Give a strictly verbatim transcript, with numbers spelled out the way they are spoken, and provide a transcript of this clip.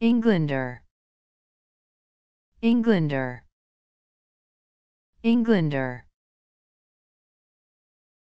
Englander, Englander, Englander.